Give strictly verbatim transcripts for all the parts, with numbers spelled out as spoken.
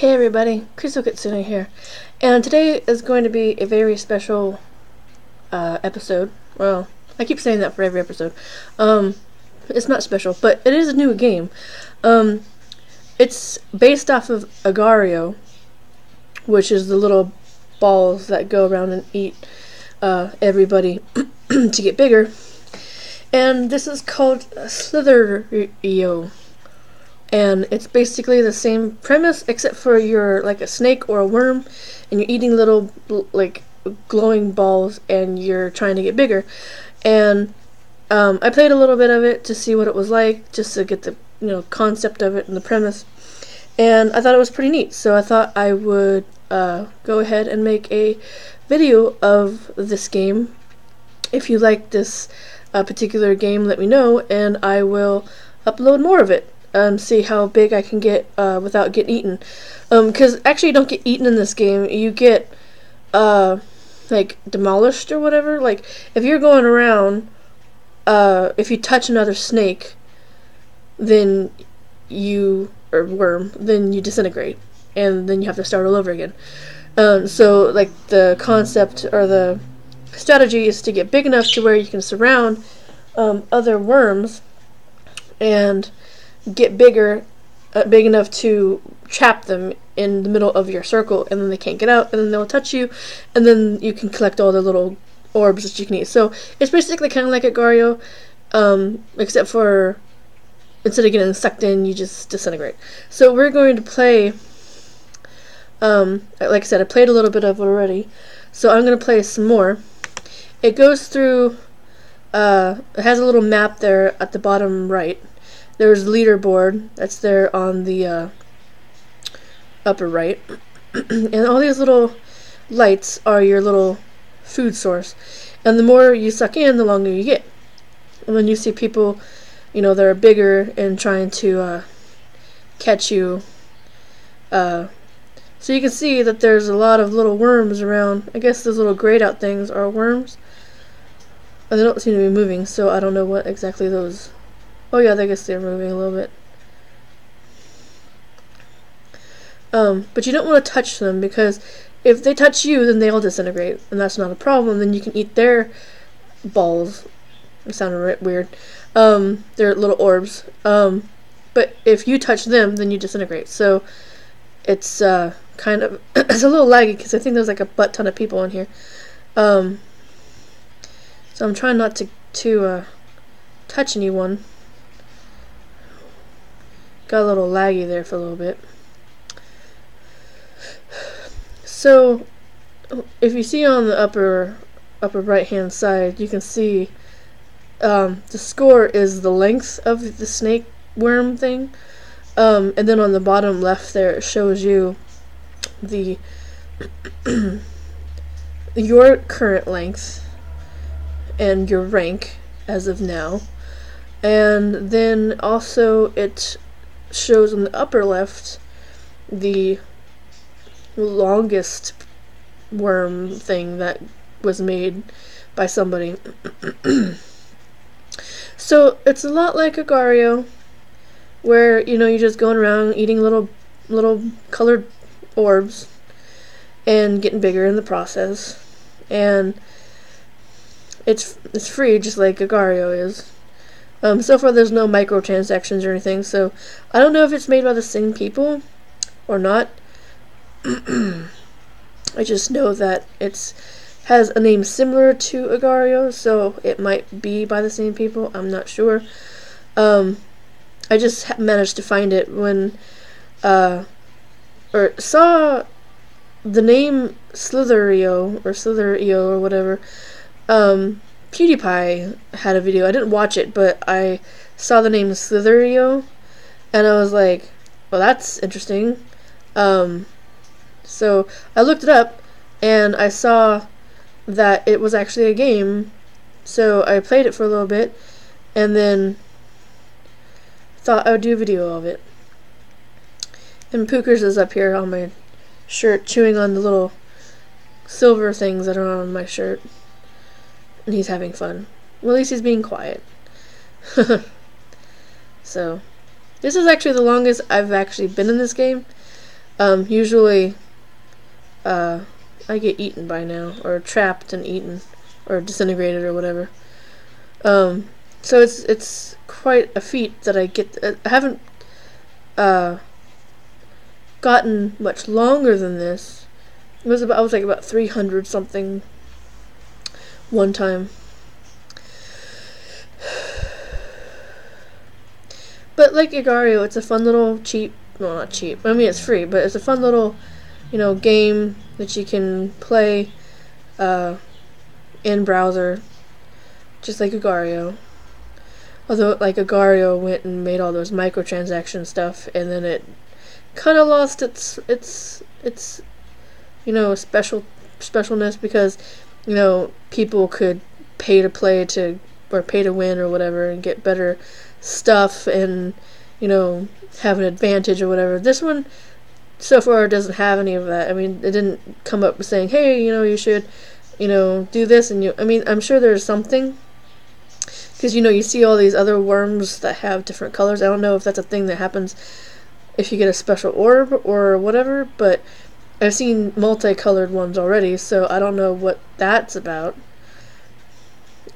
Hey everybody, Crystal Kitsune here, and today is going to be a very special uh, episode. Well, I keep saying that for every episode. Um, it's not special, but it is a new game. Um, it's based off of Agar dot i o, which is the little balls that go around and eat uh, everybody to get bigger. And this is called Slither dot i o. And it's basically the same premise, except for you're like a snake or a worm, and you're eating little like glowing balls, and you're trying to get bigger. And um, I played a little bit of it to see what it was like, just to get the you know concept of it and the premise. And I thought it was pretty neat, so I thought I would uh, go ahead and make a video of this game. If you like this uh, particular game, let me know, and I will upload more of it. Um, see how big I can get uh, without getting eaten. Um, 'cause actually you don't get eaten in this game. You get uh, like demolished or whatever. Like if you're going around, uh, if you touch another snake, then you or worm, then you disintegrate, and then you have to start all over again. Um, so like the concept or the strategy is to get big enough to where you can surround um, other worms and get bigger, uh, big enough to trap them in the middle of your circle, and then they can't get out, and then they'll touch you, and then you can collect all the little orbs that you can eat. So it's basically kind of like Agar dot i o, um, except for instead of getting sucked in, you just disintegrate. So we're going to play, um, like I said, I played a little bit of it already, so I'm going to play some more. It goes through, uh, it has a little map there at the bottom right. There's leaderboard that's there on the uh, upper right, and all these little lights are your little food source, and the more you suck in, the longer you get. And when you see people, you know, that are bigger and trying to uh, catch you, uh, so you can see that there's a lot of little worms around. I guess those little grayed out things are worms, and they don't seem to be moving, so I don't know what exactly those. Oh yeah, I guess they're moving a little bit. Um, but you don't want to touch them, because if they touch you, then they all disintegrate, and that's not a problem. Then you can eat their balls. It sounded weird. Um, they're little orbs. Um, but if you touch them, then you disintegrate. So it's uh, kind of it's a little laggy, because I think there's like a butt ton of people in here. Um, so I'm trying not to to uh, touch anyone. Got a little laggy there for a little bit. So if you see on the upper upper right hand side, you can see um, the score is the length of the snake worm thing, um, and then on the bottom left there it shows you the your current length and your rank as of now, and then also it shows on the upper left the longest worm thing that was made by somebody. So it's a lot like Agar dot i o, where you know you're just going around eating little little colored orbs and getting bigger in the process, and it's it's free, just like Agar dot i o is. Um, so far there's no microtransactions or anything, so I don't know if it's made by the same people or not. I just know that it's has a name similar to Agar dot i o, so it might be by the same people, I'm not sure. Um, I just ha managed to find it when, uh, or saw the name Slither dot i o, or Slither dot i o or whatever, um, PewDiePie had a video. I didn't watch it, but I saw the name Slither dot i o, and I was like, well, that's interesting. Um, so I looked it up, and I saw that it was actually a game, so I played it for a little bit, and then thought I would do a video of it. And Pookers is up here on my shirt, chewing on the little silver things that are on my shirt. And he's having fun. Well, at least he's being quiet. So, this is actually the longest I've actually been in this game. Um, usually, uh, I get eaten by now, or trapped and eaten, or disintegrated, or whatever. Um, so it's it's quite a feat that I get. I haven't uh, gotten much longer than this. It was about I was like about three hundred something one time. But like Agar dot i o, it's a fun little cheap, well not cheap, I mean it's free, but it's a fun little, you know, game that you can play uh, in browser, just like Agar dot i o. Although like Agar dot i o went and made all those microtransaction stuff, and then it kind of lost its its its you know special specialness because you know people could pay to play to or pay to win or whatever and get better stuff and, you know, have an advantage or whatever. This one, so far, doesn't have any of that. I mean, it didn't come up saying, hey, you know, you should, you know, do this. And you, I mean, I'm sure there's something. Because, you know, you see all these other worms that have different colors. I don't know if that's a thing that happens if you get a special orb or whatever, but I've seen multicolored ones already, so I don't know what that's about.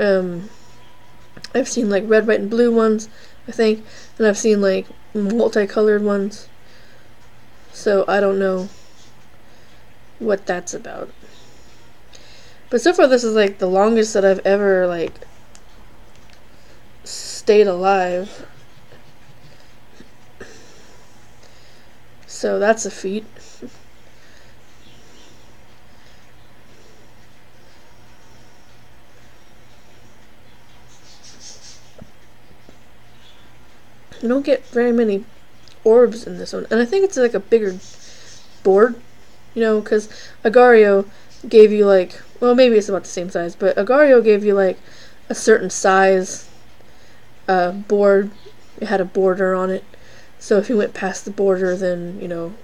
Um... I've seen like red, white, and blue ones, I think, and I've seen like multicolored ones, so I don't know what that's about. But so far this is like the longest that I've ever like stayed alive, so that's a feat. You don't get very many orbs in this one, and I think it's like a bigger board, you know, because Agar dot i o gave you like, well, maybe it's about the same size, but Agar dot i o gave you like a certain size uh, board. It had a border on it, so if you went past the border, then you know,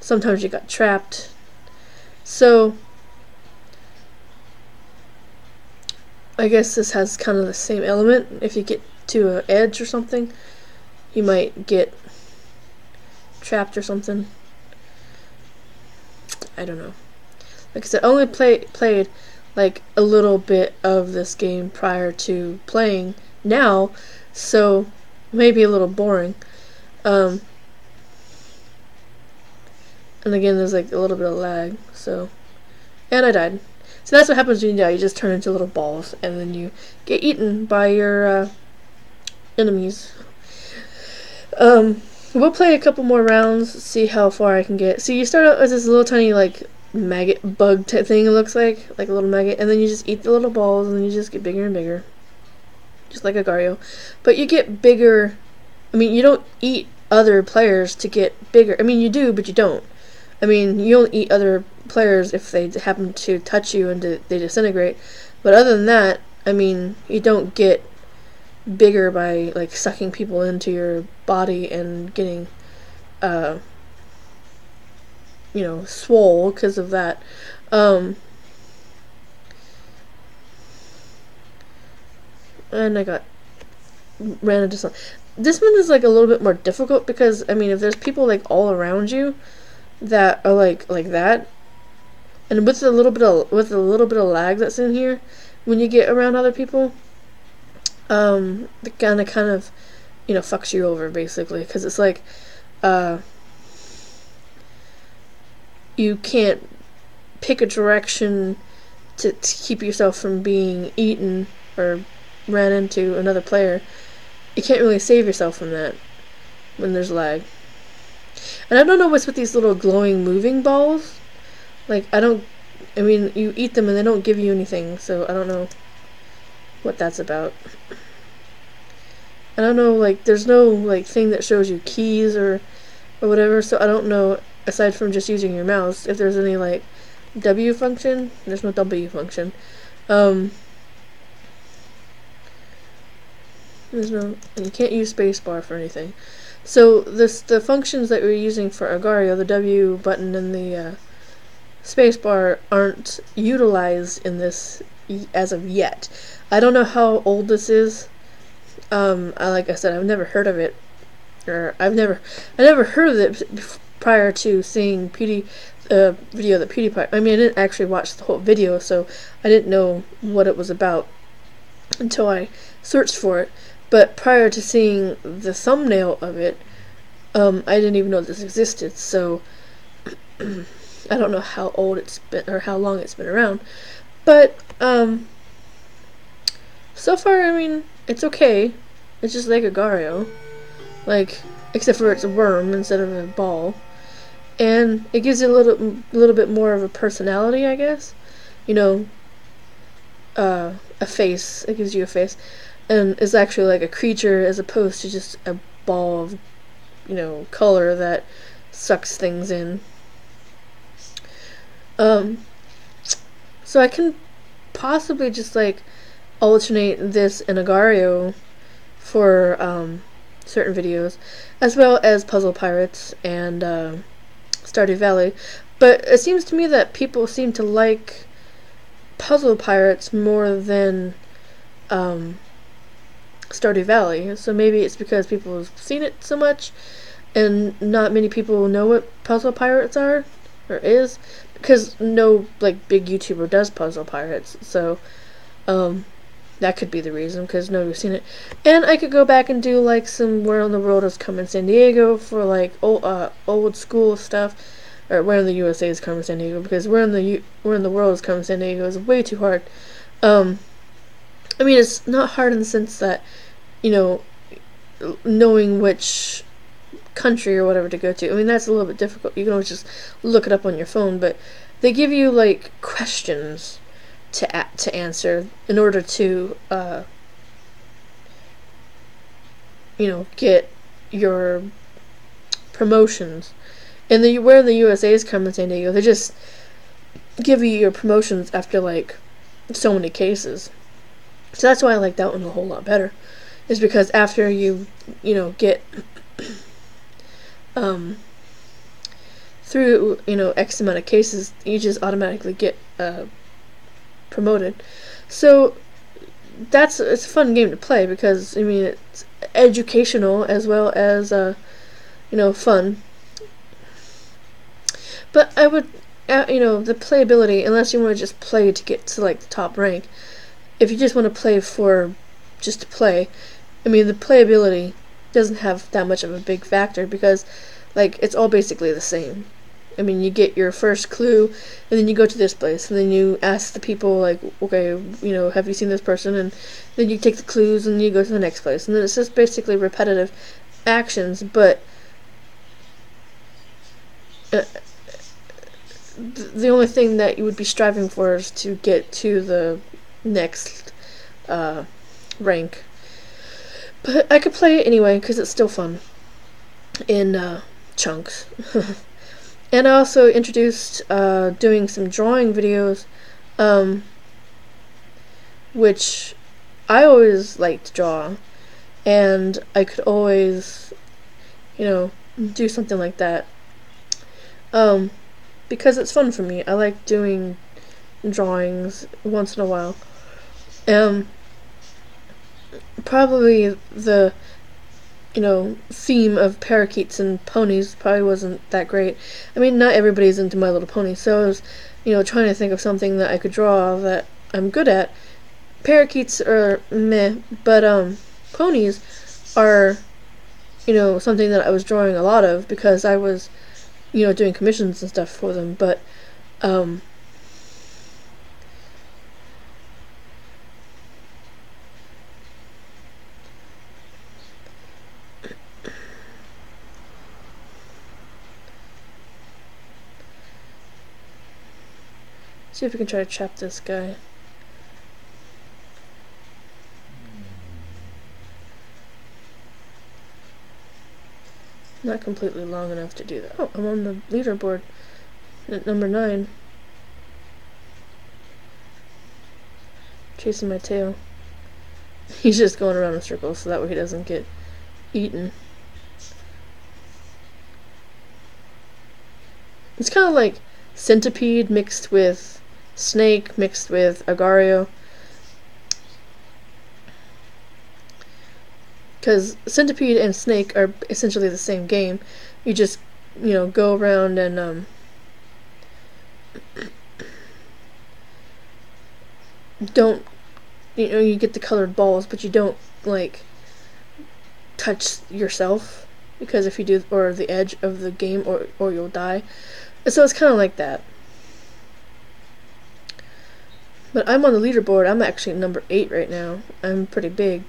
sometimes you got trapped. So I guess this has kind of the same element. If you get to an edge or something, you might get trapped or something. I don't know. Like I said, I only play, played like a little bit of this game prior to playing now, so maybe a little boring. Um, and again, there's like a little bit of lag. So, and I died. So that's what happens when you die. You just turn into little balls, and then you get eaten by your uh, enemies. Um, we'll play a couple more rounds, see how far I can get. So you start out as this little tiny, like, maggot bug type thing, it looks like. Like a little maggot. And then you just eat the little balls, and then you just get bigger and bigger. Just like Agar dot i o. But you get bigger. I mean, you don't eat other players to get bigger. I mean, you do, but you don't. I mean, you don't eat other players if they happen to touch you and they disintegrate. But other than that, I mean, you don't get bigger by like sucking people into your body and getting uh you know swole because of that. Um and I got ran into something. This one is like a little bit more difficult because I mean if there's people like all around you that are like like that, and with a little bit of with a little bit of lag that's in here when you get around other people, Um, it kind of, kind of, you know, fucks you over, basically, because it's like, uh, you can't pick a direction to, to keep yourself from being eaten or ran into another player. You can't really save yourself from that when there's lag. And I don't know what's with these little glowing moving balls. Like, I don't, I mean, you eat them and they don't give you anything, so I don't know what that's about. I don't know, like, there's no, like, thing that shows you keys or, or whatever, so I don't know, aside from just using your mouse, if there's any, like, W function. There's no W function. Um, there's no, and you can't use spacebar for anything. So, this, the functions that we're using for Agar dot i o, the W button and the, uh, spacebar aren't utilized in this as of yet. I don't know how old this is. Um, I, like I said, I've never heard of it, or I've never, I never heard of it prior to seeing Pewdie, uh, video that PewDiePie, I mean, I didn't actually watch the whole video, so I didn't know what it was about until I searched for it, but prior to seeing the thumbnail of it, um, I didn't even know this existed, so I don't know how old it's been, or how long it's been around, but, um, so far, I mean, it's okay. It's just like Agar dot i o, like, except for it's a worm instead of a ball, and it gives it a little, little bit more of a personality, I guess, you know, uh, a face, it gives you a face, and it's actually like a creature as opposed to just a ball of, you know, color that sucks things in. Um, so I can possibly just, like, alternate this and Agar dot i o for, um, certain videos, as well as Puzzle Pirates and, uh, Stardew Valley, but it seems to me that people seem to like Puzzle Pirates more than, um, Stardew Valley, so maybe it's because people have seen it so much, and not many people know what Puzzle Pirates are, or is, because no, like, big YouTuber does Puzzle Pirates, so, um, that could be the reason, because nobody's seen it. And I could go back and do, like, some Where in the World Is Carmen Sandiego for, like, old, uh, old school stuff, or Where in the U S A Is Carmen Sandiego, because Where in the U Where in the World Is Carmen Sandiego is way too hard. Um, I mean, it's not hard in the sense that, you know, knowing which country or whatever to go to. I mean, that's a little bit difficult. You can always just look it up on your phone, but they give you, like, questions to a to answer in order to, uh, you know, get your promotions. And the Where in the U S A Is Carmen Sandiego, they just give you your promotions after, like, so many cases. So that's why I like that one a whole lot better, is because after you, you know, get Um, through, you know, X amount of cases, you just automatically get uh, promoted. So that's it's a fun game to play because, I mean, it's educational as well as, uh, you know, fun. But I would, uh, you know, the playability, unless you want to just play to get to, like, the top rank, if you just want to play for just to play, I mean, the playability doesn't have that much of a big factor because, like, it's all basically the same. I mean, you get your first clue, and then you go to this place, and then you ask the people, like, okay, you know, have you seen this person? And then you take the clues, and you go to the next place. And then it's just basically repetitive actions, but uh, th the only thing that you would be striving for is to get to the next uh, rank. But I could play it anyway, because it's still fun. In, uh, chunks. And I also introduced, uh, doing some drawing videos, um, which I always liked to draw, and I could always, you know, do something like that. Um, because it's fun for me. I like doing drawings once in a while. Um... Probably the, you know, theme of parakeets and ponies probably wasn't that great. I mean, not everybody's into My Little Pony, so I was, you know, trying to think of something that I could draw that I'm good at. Parakeets are meh, but, um, ponies are, you know, something that I was drawing a lot of because I was, you know, doing commissions and stuff for them, but, um... see if we can try to trap this guy. Not completely long enough to do that. Oh, I'm on the leaderboard at number nine. Chasing my tail. He's just going around in circles so that way he doesn't get eaten. It's kind of like centipede mixed with snake mixed with Agar dot i o, because centipede and snake are essentially the same game. You just you know, go around and um, don't, you know, you get the colored balls, but you don't, like, touch yourself, because if you do, or the edge of the game, or, or you'll die. So it's kind of like that. But I'm on the leaderboard. I'm actually number eight right now. I'm pretty big.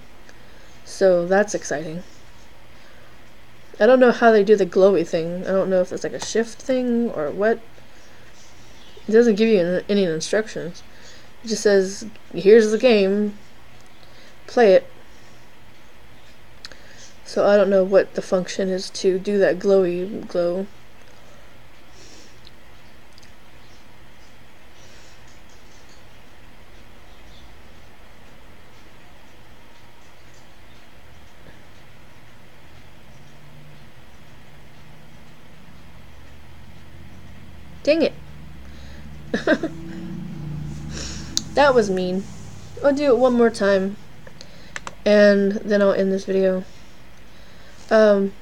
So that's exciting. I don't know how they do the glowy thing. I don't know if it's like a shift thing or what. It doesn't give you any instructions. It just says, here's the game. Play it. So I don't know what the function is to do that glowy glow. Dang it. That was mean. I'll do it one more time and then I'll end this video. Um,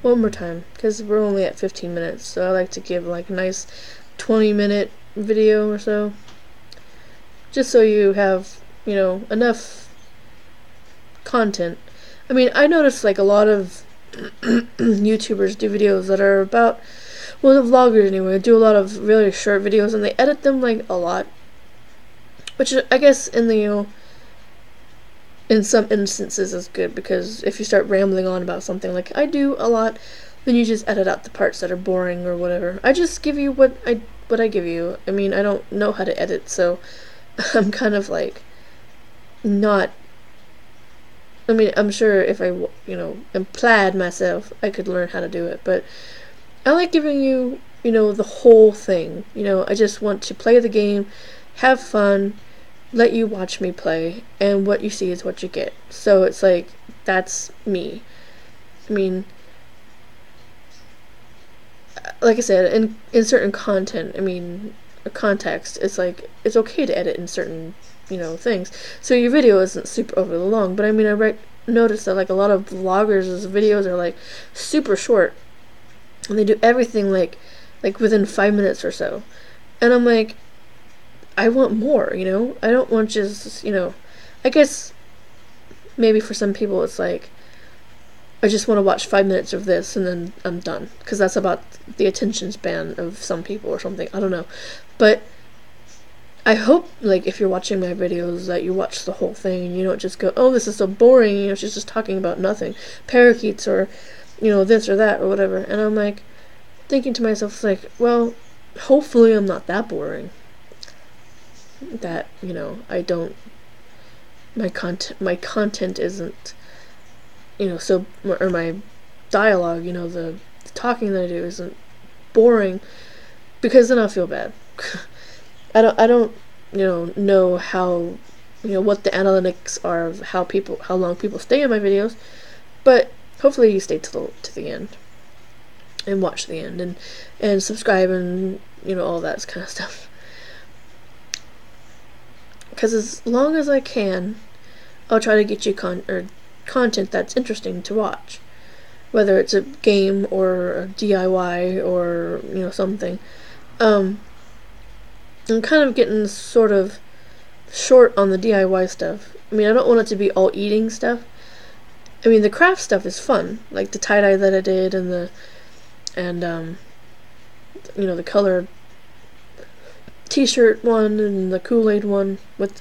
one more time, because we're only at fifteen minutes, so I like to give like a nice twenty minute video or so, just so you have, you know, enough content. I mean, I noticed like a lot of YouTubers do videos that are about, well, the vloggers anyway do a lot of really short videos, and they edit them like a lot, which I guess in the, you know, in some instances is good, because if you start rambling on about something like I do a lot, then you just edit out the parts that are boring or whatever. I just give you what I what I give you. I mean, I don't know how to edit, so I'm kind of like not. I mean, I'm sure if I, you know, implied myself, I could learn how to do it, but I like giving you, you know, the whole thing. You know, I just want to play the game, have fun, let you watch me play, and what you see is what you get. So it's like, that's me. I mean, like I said, in, in certain content, I mean, a context, it's like, it's okay to edit in certain, you know, things, so your video isn't super over the long. But I mean, I re noticed that like a lot of vloggers' videos are like super short, and they do everything like like within five minutes or so, and I'm like, I want more, you know. I don't want just, you know, I guess maybe for some people it's like, I just want to watch five minutes of this and then I'm done, because that's about the attention span of some people or something, I don't know. But I hope, like, if you're watching my videos, that you watch the whole thing and you don't just go, oh, this is so boring, you know, she's just talking about nothing. Parakeets, or, you know, this or that or whatever. And I'm, like, thinking to myself, like, well, hopefully I'm not that boring. That, you know, I don't, my content, my content isn't, you know, so, or my dialogue, you know, the, the talking that I do isn't boring, because then I'll feel bad. I don't, I don't, you know, know how, you know, what the analytics are of how people, how long people stay in my videos, but hopefully you stay till to the end, and watch the end, and, and subscribe, and, you know, all that kind of stuff. Because as long as I can, I'll try to get you con or content that's interesting to watch, whether it's a game, or a D I Y, or, you know, something. Um... I'm kind of getting sort of short on the D I Y stuff. I mean, I don't want it to be all eating stuff. I mean, the craft stuff is fun, like the tie-dye that I did, and the, and, um, you know, the colored t-shirt one, and the Kool-Aid one with,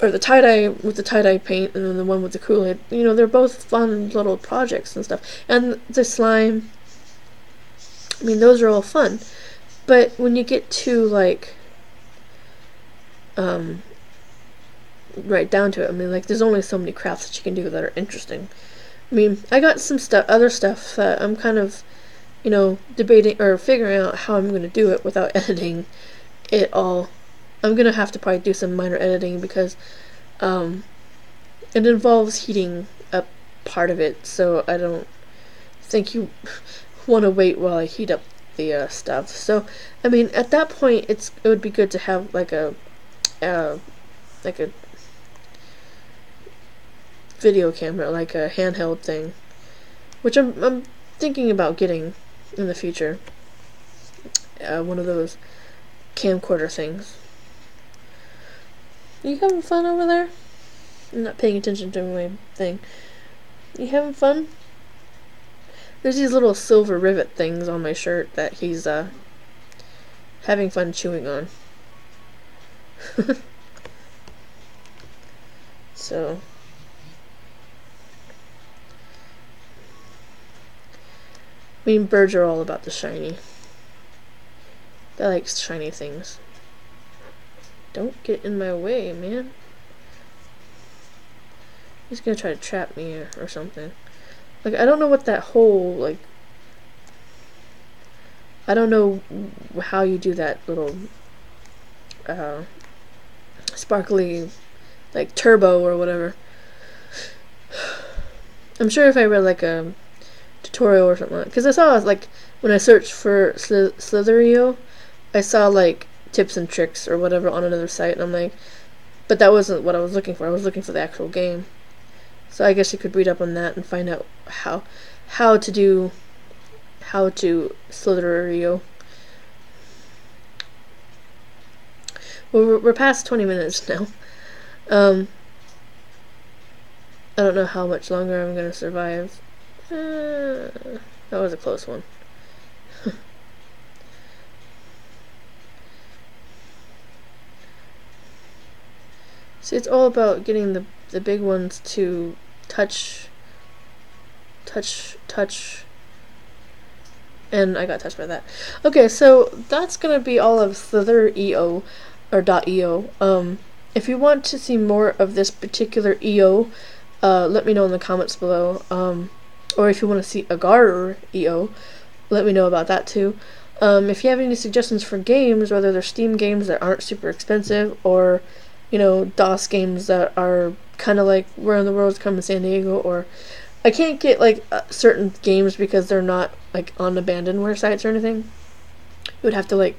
or the tie-dye with the tie-dye paint, and then the one with the Kool-Aid. You know, they're both fun little projects and stuff. And the slime, I mean, those are all fun. But when you get to, like, um, right down to it, I mean, like, there's only so many crafts that you can do that are interesting. I mean, I got some stuff, other stuff that I'm kind of, you know, debating or figuring out how I'm going to do it without editing it all. I'm going to have to probably do some minor editing, because um, it involves heating up part of it, so I don't think you want to wait while I heat up the uh, stuff. So I mean, at that point, it's it would be good to have like a uh, like a video camera, like a handheld thing, which I'm, I'm thinking about getting in the future. Uh, one of those camcorder things. Are you having fun over there? I'm not paying attention to my thing. You having fun? There's these little silver rivet things on my shirt that he's uh, having fun chewing on. So, I mean, birds are all about the shiny. They like shiny things. Don't get in my way, man. He's gonna try to trap me or, or something. Like, I don't know what that whole, like, I don't know how you do that little uh, sparkly, like, turbo or whatever. I'm sure if I read, like, a tutorial or something, because I saw, like, when I searched for Slither dot I O, I saw, like, tips and tricks or whatever on another site, and I'm like, but that wasn't what I was looking for. I was looking for the actual game. So I guess you could read up on that and find out how how to do how to Slither dot I O. Well, we're, we're past twenty minutes now. Um, I don't know how much longer I'm gonna survive. Uh, that was a close one. See, it's all about getting the the big ones to touch, touch, touch, and I got touched by that. Okay, so that's gonna be all of Slither dot I O or .io. Um, if you want to see more of this particular E O, uh, let me know in the comments below. Um, or if you want to see Agar dot I O, let me know about that too. Um, if you have any suggestions for games, whether they're Steam games that aren't super expensive or, you know, DOS games that are kind of like Where in the World Is Carmen Sandiego, or I can't get like uh, certain games because they're not like on abandonware sites or anything. You would have to like,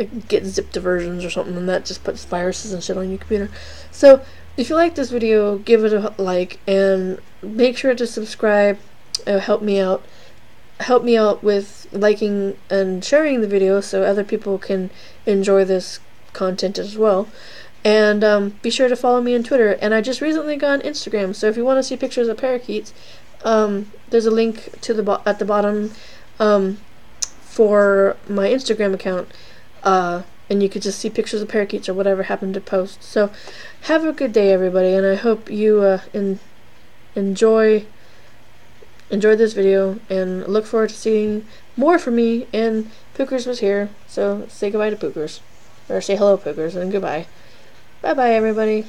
like get zipped versions or something, and that just puts viruses and shit on your computer. So if you like this video, give it a like and make sure to subscribe. It'll help me out. Help me out with liking and sharing the video so other people can enjoy this content as well. And um, be sure to follow me on Twitter. And I just recently got on Instagram, so if you want to see pictures of parakeets, um, there's a link to the bo at the bottom um, for my Instagram account, uh, and you could just see pictures of parakeets or whatever happened to post. So have a good day, everybody, and I hope you uh, en enjoy enjoy this video, and look forward to seeing more from me. And Pookers was here, so say goodbye to Pookers, or say hello Pookers, and goodbye. Bye-bye, everybody.